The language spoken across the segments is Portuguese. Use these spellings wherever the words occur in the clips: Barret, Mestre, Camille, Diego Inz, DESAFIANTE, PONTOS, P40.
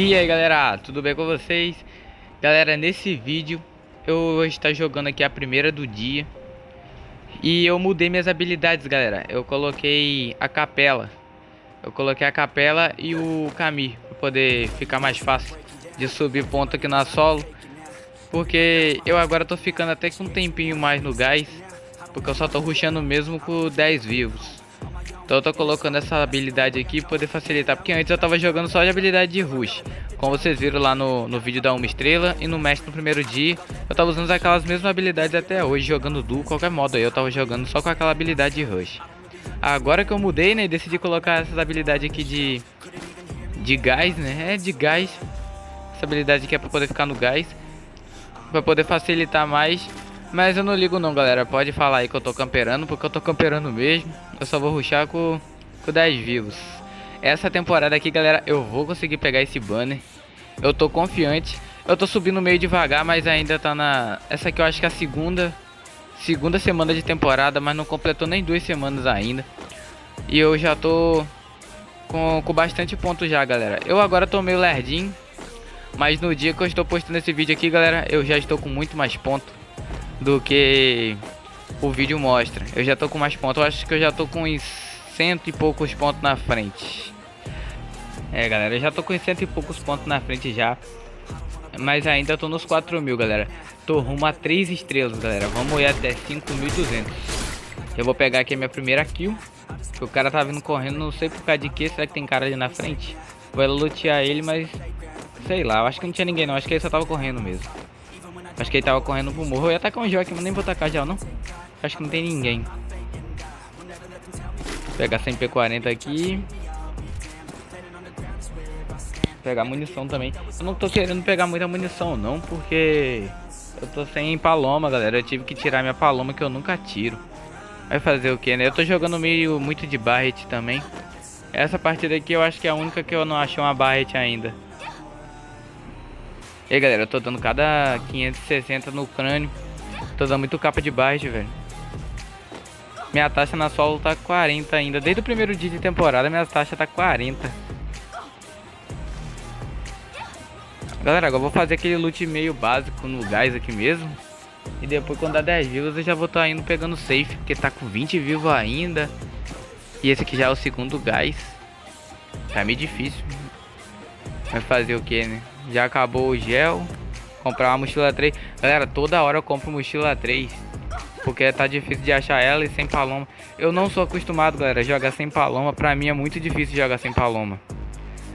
E aí galera, tudo bem com vocês? Galera, nesse vídeo eu vou estar jogando aqui a primeira do dia. E eu mudei minhas habilidades, galera. Eu coloquei a capela. E o Camille, pra poder ficar mais fácil de subir ponto aqui na solo. Porque eu agora tô ficando até com um tempinho mais no gás, porque eu só tô rushando mesmo com 10 vivos. Então eu tô colocando essa habilidade aqui para poder facilitar, porque antes eu tava jogando só de habilidade de rush. Como vocês viram lá no vídeo da 1 estrela e no mestre no primeiro dia, eu tava usando aquelas mesmas habilidades até hoje, jogando duo, qualquer modo aí. Eu tava jogando só com aquela habilidade de rush. Agora que eu mudei, né, decidi colocar essas habilidades aqui de gás, né, essa habilidade aqui é para poder ficar no gás, para poder facilitar mais. Mas eu não ligo não, galera, pode falar aí que eu tô camperando, porque eu tô camperando mesmo. Eu só vou rushar com 10 vivos. Essa temporada aqui, galera, eu vou conseguir pegar esse banner. Eu tô confiante. Eu tô subindo meio devagar, mas ainda tá na... Essa aqui eu acho que é a segunda semana de temporada, mas não completou nem 2 semanas ainda. E eu já tô com bastante ponto já, galera. Eu agora tô meio lerdinho, mas no dia que eu estou postando esse vídeo aqui, galera, eu já estou com muito mais ponto do que o vídeo mostra. Eu já tô com mais pontos. Eu acho que eu já tô com uns 100 e poucos pontos na frente. É, galera, eu já tô com uns 100 e poucos pontos na frente já. Mas ainda tô nos 4.000, galera. Tô rumo a 3 estrelas, galera. Vamos ir até 5.200. Eu vou pegar aqui a minha primeira kill. O cara tá vindo correndo, não sei por causa de que. Será que tem cara ali na frente? Vou lutear ele, mas sei lá. Eu acho que não tinha ninguém não. Acho que ele só tava correndo mesmo. Acho que ele tava correndo pro morro. Eu ia atacar um jockey, mas nem vou atacar já, não. Acho que não tem ninguém. Vou pegar 100 P40 aqui. Vou pegar munição também. Eu não tô querendo pegar muita munição, não, porque eu tô sem paloma, galera. Eu tive que tirar minha paloma, que eu nunca tiro. Vai fazer o que, né? Eu tô jogando meio muito de Barret também. Essa partida aqui eu acho que é a única que eu não achei uma Barret ainda. E aí, galera, eu tô dando cada 560 no crânio. Tô dando muito capa de Barret, velho. Minha taxa na solo tá 40 ainda. Desde o primeiro dia de temporada, minha taxa tá 40. Galera, agora eu vou fazer aquele loot meio básico no gás aqui mesmo. E depois, quando dá 10 vivos, eu já vou estar indo pegando safe, porque tá com 20 vivos ainda. E esse aqui já é o segundo gás. Tá meio difícil. Vai fazer o que, né? Já acabou o gel. Comprar uma mochila 3. Galera, toda hora eu compro mochila 3, porque tá difícil de achar ela e sem paloma. Eu não sou acostumado, galera, a jogar sem paloma. Pra mim é muito difícil jogar sem paloma.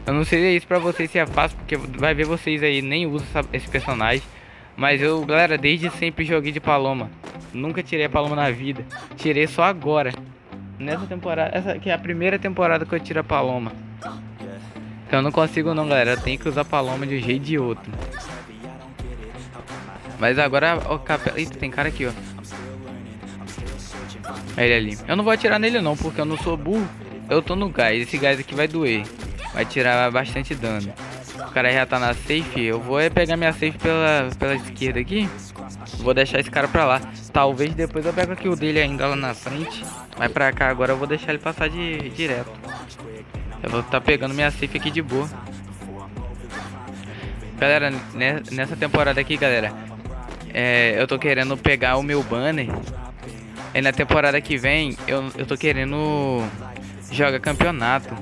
Eu não sei isso pra vocês se é fácil, porque vai ver vocês aí, nem usa esse personagem. Mas eu, galera, desde sempre joguei de paloma. Nunca tirei a paloma na vida. Tirei só agora, nessa temporada. Essa aqui é a primeira temporada que eu tiro a paloma. Eu não consigo não, galera, eu tenho que usar paloma de um jeito de outro. Mas agora o capela... Eita, tem cara aqui, ó. Ele ali. Eu não vou atirar nele não, porque eu não sou burro. Eu tô no gás, esse gás aqui vai doer. Vai tirar bastante dano. O cara já tá na safe. Eu vou pegar minha safe pela esquerda aqui. Vou deixar esse cara pra lá. Talvez depois eu pego aqui o dele ainda lá na frente. Mas pra cá agora eu vou deixar ele passar direto. Eu vou estar pegando minha safe aqui de boa. Galera, nessa temporada aqui, galera, eu tô querendo pegar o meu banner. E na temporada que vem, eu tô querendo jogar campeonato.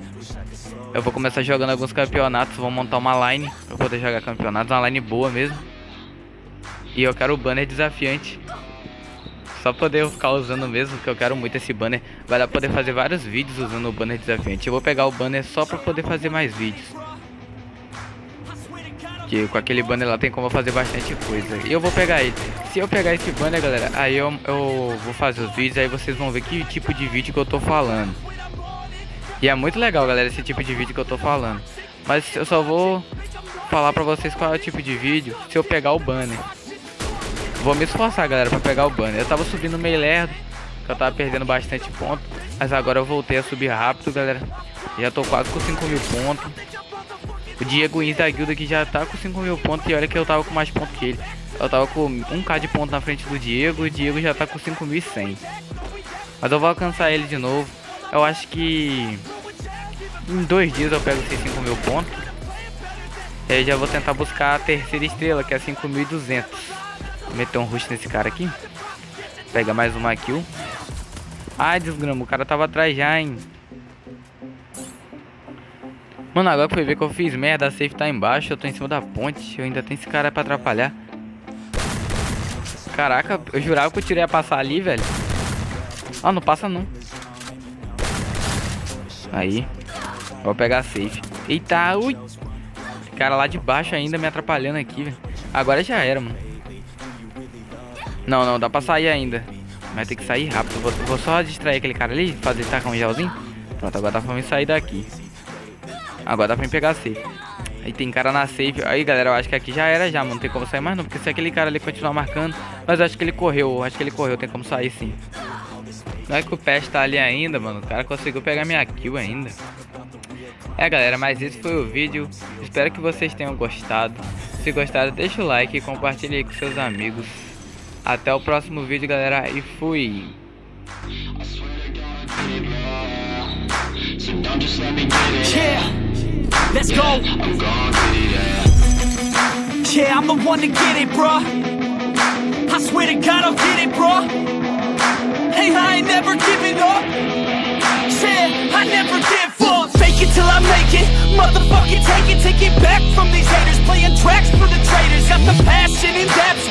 Eu vou começar jogando alguns campeonatos. Vou montar uma line pra poder jogar campeonato. Uma line boa mesmo. E eu quero o banner desafiante. Só poder ficar usando mesmo, que eu quero muito esse banner. Vai dar pra poder fazer vários vídeos usando o banner desafiante. Eu vou pegar o banner só pra poder fazer mais vídeos, que com aquele banner lá tem como eu fazer bastante coisa. E eu vou pegar ele. Se eu pegar esse banner, galera, aí eu vou fazer os vídeos. Aí vocês vão ver que tipo de vídeo que eu tô falando. E é muito legal, galera, esse tipo de vídeo que eu tô falando. Mas eu só vou falar pra vocês qual é o tipo de vídeo se eu pegar o banner. Vou me esforçar, galera, pra pegar o banner. Eu tava subindo meio lerdo, que eu tava perdendo bastante ponto. Mas agora eu voltei a subir rápido, galera. Já tô quase com 5.000 pontos. O Diego Inz da guilda aqui já tá com 5.000 pontos. E olha que eu tava com mais ponto que ele. Eu tava com 1.000 de ponto na frente do Diego. E o Diego já tá com 5.100. Mas eu vou alcançar ele de novo. Eu acho que em 2 dias eu pego esses 5.000 pontos. Eu já vou tentar buscar a terceira estrela, que é 5.200. Vou meter um rush nesse cara aqui. Pega mais uma kill. Ai, desgrama, o cara tava atrás já, hein. Mano, agora que foi ver que eu fiz merda, a safe tá embaixo, eu tô em cima da ponte, eu ainda tenho esse cara pra atrapalhar. Caraca, eu jurava que o tiro ia passar ali, velho. Ah, não passa não. Aí, vou pegar a safe. Eita, ui. Cara lá de baixo ainda me atrapalhando aqui, velho. Agora já era, mano. Não, não, dá pra sair ainda. Mas tem que sair rápido. Vou só distrair aquele cara ali, fazer tacar um gelzinho. Pronto, agora dá pra me sair daqui. Agora dá pra me pegar a safe. Aí tem cara na safe. Aí, galera, eu acho que aqui já era já, mano. Não tem como sair mais não, porque se aquele cara ali continuar marcando... Mas eu acho que ele correu, tem como sair sim. Não é que o Pest tá ali ainda, mano. O cara conseguiu pegar minha kill ainda. É, galera, mas esse foi o vídeo. Espero que vocês tenham gostado. Se gostaram, deixa o like e compartilha aí com seus amigos. Até o próximo vídeo, galera, e fui! Hey, I ain't never giving up. Said I never give up. Fake it till I make it. Motherfucking take it back from these haters. Playing tracks for the traitors. Got the passion in depth.